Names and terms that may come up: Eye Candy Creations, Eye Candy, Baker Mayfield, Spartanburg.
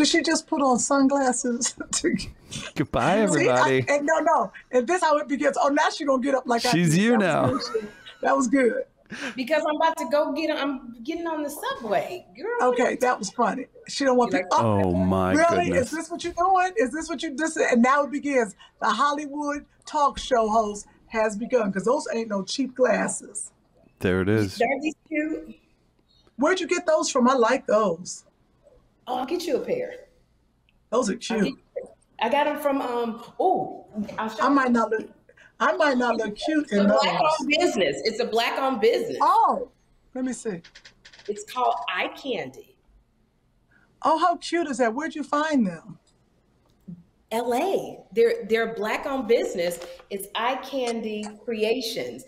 We should just put on sunglasses. Goodbye, everybody. See, no. And this how it begins. Oh, now she's going to get up like she's you now. That was good. Because I'm about to go get, I'm getting on the subway. Girl, okay, that was funny. She don't want to. Oh my goodness. Really? Is this what you're doing? Is this what you just said? And now it begins. The Hollywood talk show host has begun, because those ain't no cheap glasses. There it is. They're cute. Where'd you get those from? I like those. Oh, I'll get you a pair. Those are cute. I got them from oh, I might not look cute in those. It's a black-owned business. Oh, let me see. It's called Eye Candy. Oh, how cute is that? Where'd you find them? LA. They're black-owned business. It's Eye Candy Creations.